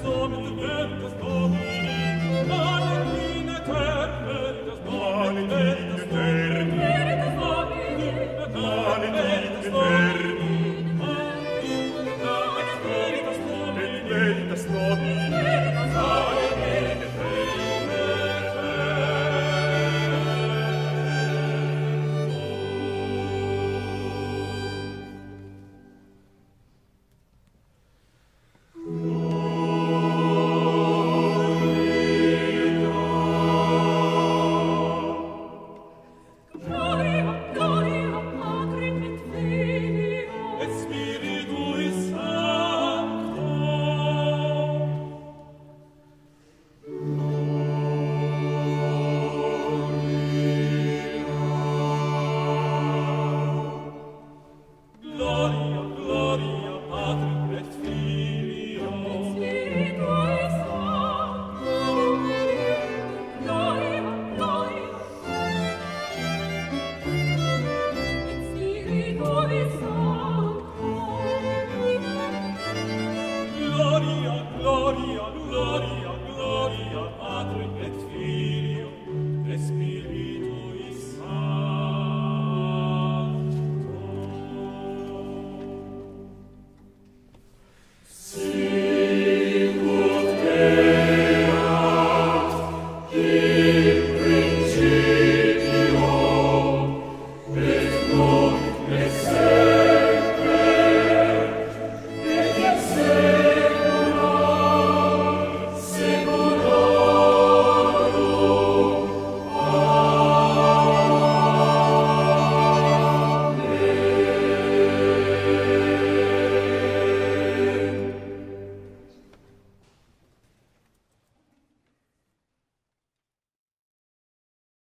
Stop in the bed,